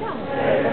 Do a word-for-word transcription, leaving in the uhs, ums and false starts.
Yes.